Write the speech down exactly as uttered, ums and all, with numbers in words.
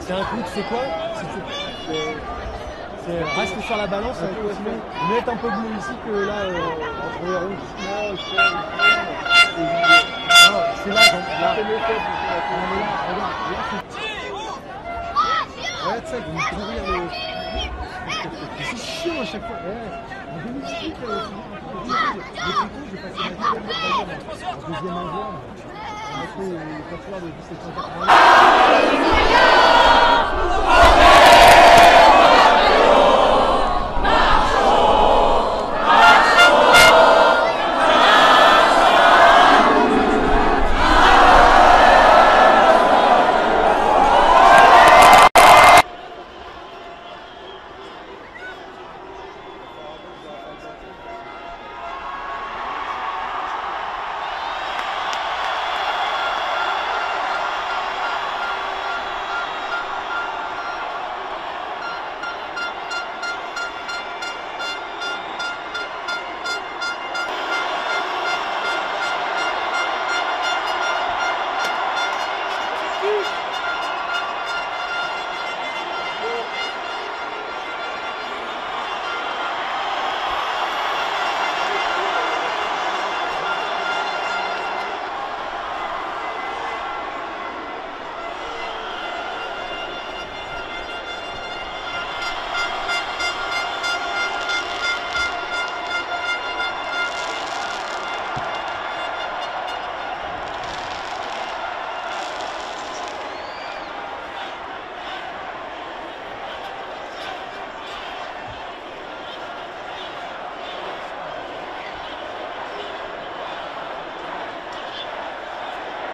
C'est un coup, c'est quoi? C'est reste sur la balance, mettre un peu de mieux ici que là, en premier round. C'est là, donc là. Ouais, tu sais, vous me courir le... C'est chiant à chaque fois. Ouais, on démistique. Et puis, je vais passer ma vie en deuxième envoi. On va faire le quatre heures de dix-sept cent quatre-vingts.